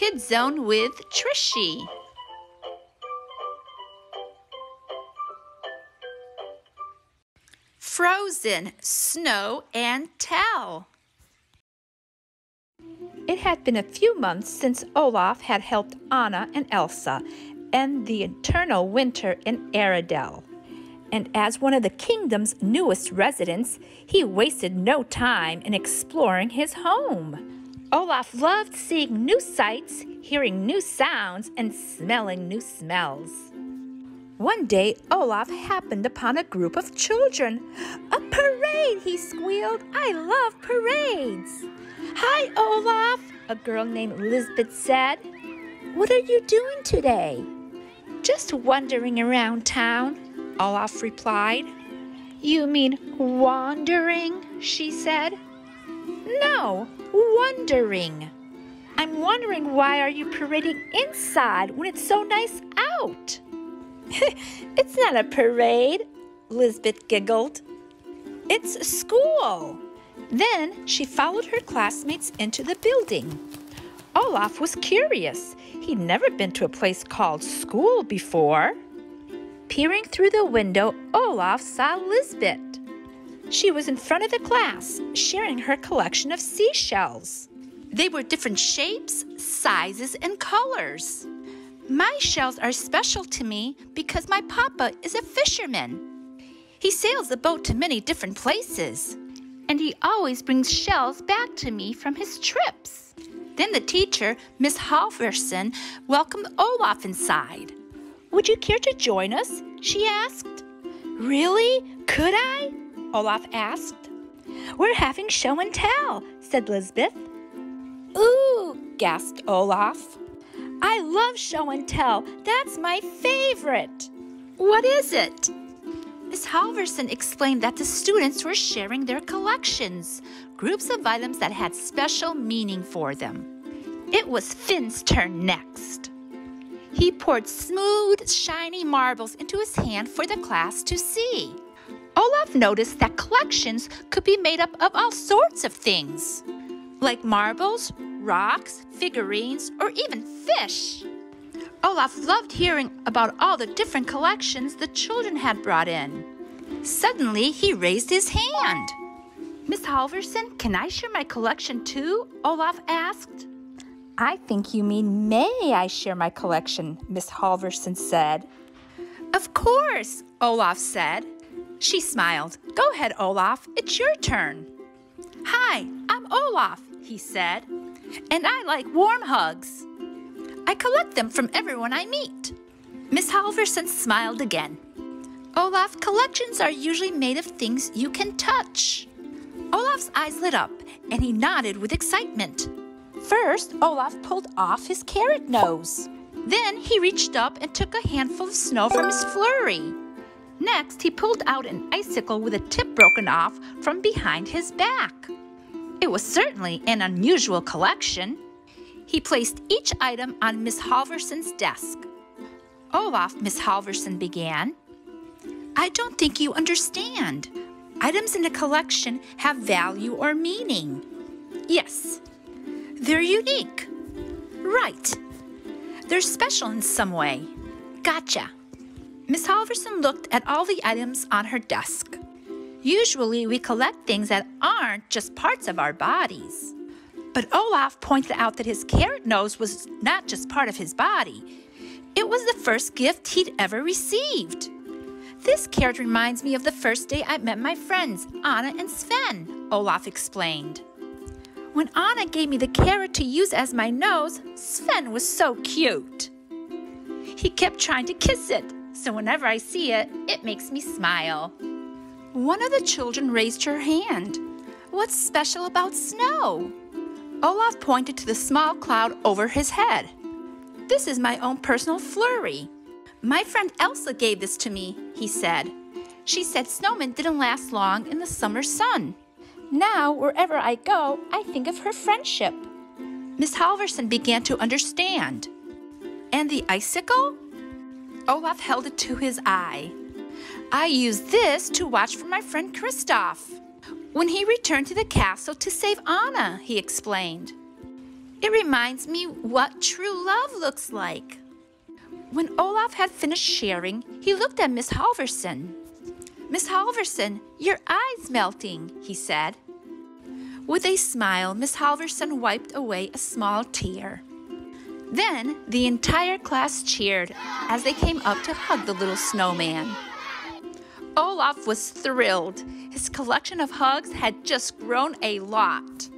Kid Zone with Trishy. Frozen, snow, and towel. It had been a few months since Olaf had helped Anna and Elsa end the eternal winter in Arendelle. And as one of the kingdom's newest residents, he wasted no time in exploring his home. Olaf loved seeing new sights, hearing new sounds, and smelling new smells. One day, Olaf happened upon a group of children. "A parade!" he squealed. "I love parades!" "Hi, Olaf," a girl named Lisbeth said. "What are you doing today?" "Just wandering around town," Olaf replied. "You mean wandering?" she said. "No, wondering. I'm wondering why are you parading inside when it's so nice out?" "It's not a parade," Lisbeth giggled. "It's school." Then she followed her classmates into the building. Olaf was curious. He'd never been to a place called school before. Peering through the window, Olaf saw Lisbeth. She was in front of the class, sharing her collection of seashells. They were different shapes, sizes, and colors. "My shells are special to me because my papa is a fisherman. He sails the boat to many different places, and he always brings shells back to me from his trips." Then the teacher, Miss Halverson, welcomed Olaf inside. "Would you care to join us?" she asked. "Really? Could I?" Olaf asked. "We're having show and tell," said Lisbeth. "Ooh," gasped Olaf. "I love show and tell. That's my favorite." "What is it?" Miss Halverson explained that the students were sharing their collections, groups of items that had special meaning for them. It was Finn's turn next. He poured smooth, shiny marbles into his hand for the class to see. Olaf noticed that collections could be made up of all sorts of things, like marbles, rocks, figurines, or even fish. Olaf loved hearing about all the different collections the children had brought in. Suddenly, he raised his hand. "Miss Halverson, can I share my collection too?" Olaf asked. "I think you mean, may I share my collection?" Miss Halverson said. "Of course," Olaf said. She smiled. "Go ahead, Olaf. It's your turn." "Hi, I'm Olaf," he said, "and I like warm hugs. I collect them from everyone I meet." Miss Halverson smiled again. "Olaf, collections are usually made of things you can touch." Olaf's eyes lit up, and he nodded with excitement. First, Olaf pulled off his carrot nose. Then he reached up and took a handful of snow from his flurry. Next, he pulled out an icicle with a tip broken off from behind his back. It was certainly an unusual collection. He placed each item on Miss Halverson's desk. "Olaf," Miss Halverson began, "I don't think you understand. Items in a collection have value or meaning." "Yes. They're unique." "Right. They're special in some way." "Gotcha." Miss Halverson looked at all the items on her desk. "Usually we collect things that aren't just parts of our bodies." But Olaf pointed out that his carrot nose was not just part of his body. It was the first gift he'd ever received. "This carrot reminds me of the first day I met my friends, Anna and Sven," Olaf explained. "When Anna gave me the carrot to use as my nose, Sven was so cute. He kept trying to kiss it, so whenever I see it, it makes me smile." One of the children raised her hand. "What's special about snow?" Olaf pointed to the small cloud over his head. "This is my own personal flurry. My friend Elsa gave this to me," he said. "She said snowmen didn't last long in the summer sun. Now, wherever I go, I think of her friendship." Miss Halverson began to understand. "And the icicle?" Olaf held it to his eye. "I used this to watch for my friend Kristoff when he returned to the castle to save Anna," he explained. It reminds me what true love looks like. When Olaf had finished sharing, he looked at Miss Halverson. Miss Halverson, your eye's melting, he said. With a smile, Miss Halverson wiped away a small tear. Then the entire class cheered as they came up to hug the little snowman. Olaf was thrilled. His collection of hugs had just grown a lot.